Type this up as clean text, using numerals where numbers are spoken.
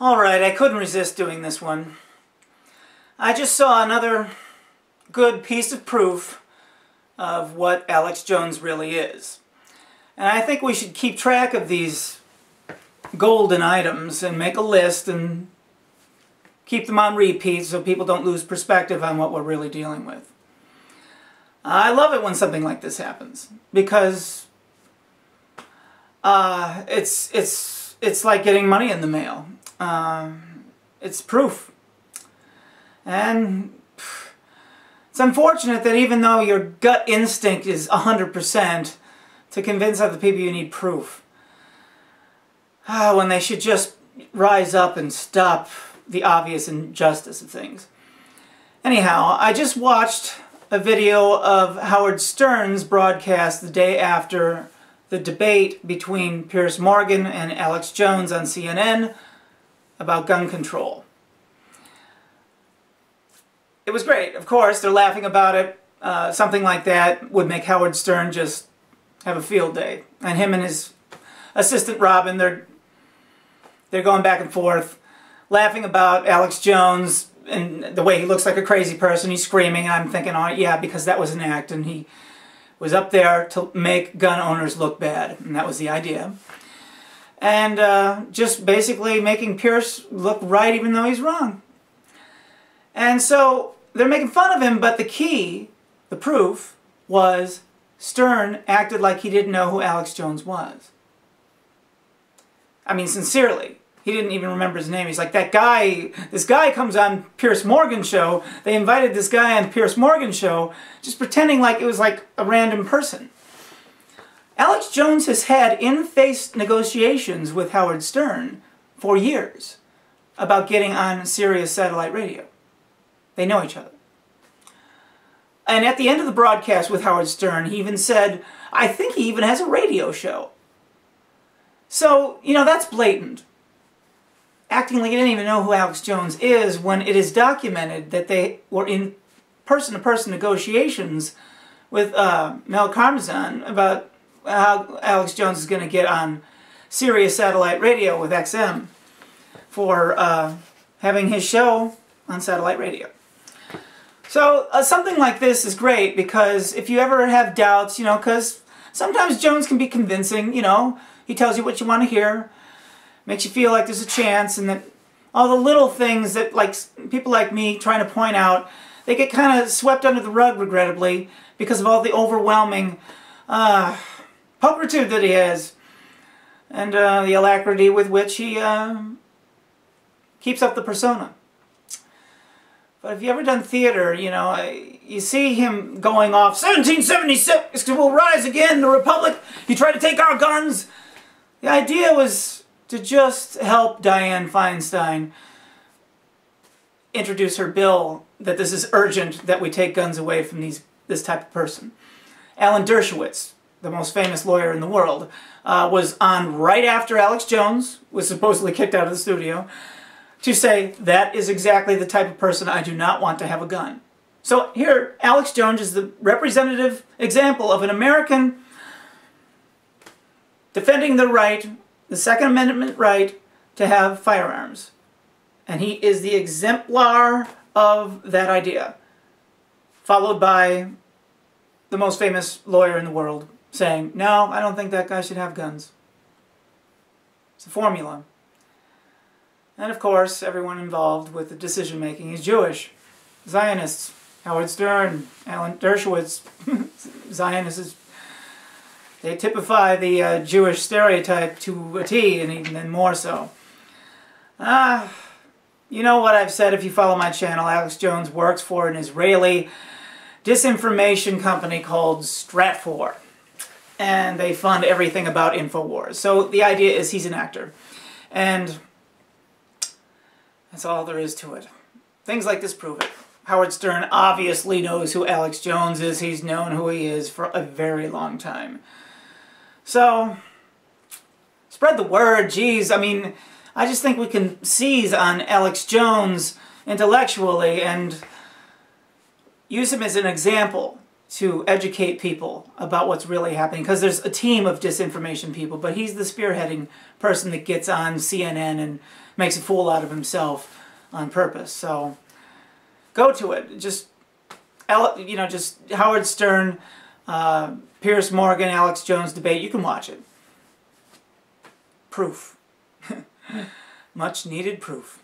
Alright, I couldn't resist doing this one. I just saw another good piece of proof of what Alex Jones really is. And I think we should keep track of these golden items and make a list and keep them on repeat so people don't lose perspective on what we're really dealing with. I love it when something like this happens because it's like getting money in the mail. It's proof. And it's unfortunate that even though your gut instinct is 100% to convince other people you need proof, when they should just rise up and stop the obvious injustice of things. Anyhow, I just watched a video of Howard Stern's broadcast the day after the debate between Piers Morgan and Alex Jones on CNN about gun control. It was great, of course. They're laughing about it. Something like that would make Howard Stern just have a field day. And him and his assistant Robin, they're going back and forth, laughing about Alex Jones and the way he looks like a crazy person. He's screaming, and I'm thinking, oh, yeah, because that was an act, and he was up there to make gun owners look bad, and that was the idea. And just basically making Pierce look right even though he's wrong. And so they're making fun of him, but the key, the proof, was Stern acted like he didn't know who Alex Jones was. I mean, sincerely. He didn't even remember his name. He's like, that guy, this guy comes on Piers Morgan show. They invited this guy on Piers Morgan show, just pretending like it was like a random person. Alex Jones has had in-face negotiations with Howard Stern for years about getting on Sirius satellite radio. They know each other. And at the end of the broadcast with Howard Stern, he even said, I think he even has a radio show. So, you know, that's blatant. Acting like he didn't even know who Alex Jones is when it is documented that they were in person-to-person negotiations with Mel Karasin about how Alex Jones is going to get on Sirius satellite radio with XM for having his show on satellite radio. So something like this is great because if you ever have doubts, you know, because sometimes Jones can be convincing, you know, he tells you what you want to hear, makes you feel like there's a chance, and that all the little things that like people like me trying to point out, they get kind of swept under the rug, regrettably, because of all the overwhelming pulchritude that he has, and the alacrity with which he keeps up the persona. But if you've ever done theater, you know, you see him going off, 1776 will rise again, the Republic, you try to take our guns. The idea was to just help Dianne Feinstein introduce her bill that this is urgent, that we take guns away from this type of person. Alan Dershowitz, the most famous lawyer in the world, was on right after Alex Jones was supposedly kicked out of the studio, to say, that is exactly the type of person I do not want to have a gun. So here, Alex Jones is the representative example of an American defending the right, the Second Amendment right, to have firearms. And he is the exemplar of that idea, followed by the most famous lawyer in the world saying, no, I don't think that guy should have guns. It's a formula. And of course, everyone involved with the decision-making is Jewish. Zionists, Howard Stern, Alan Dershowitz, Zionists, they typify the Jewish stereotype to a T, and even more so. You know what I've said if you follow my channel. Alex Jones works for an Israeli disinformation company called Stratfor, and they fund everything about InfoWars. So the idea is he's an actor. And that's all there is to it. Things like this prove it. Howard Stern obviously knows who Alex Jones is. He's known who he is for a very long time. So, spread the word. Geez, I mean, I just think we can seize on Alex Jones intellectually and use him as an example to educate people about what's really happening, because there's a team of disinformation people, but he's the spearheading person that gets on CNN and makes a fool out of himself on purpose. So go to it. Just, you know, just Howard Stern, Piers Morgan, Alex Jones debate. You can watch it. Proof. Much needed proof.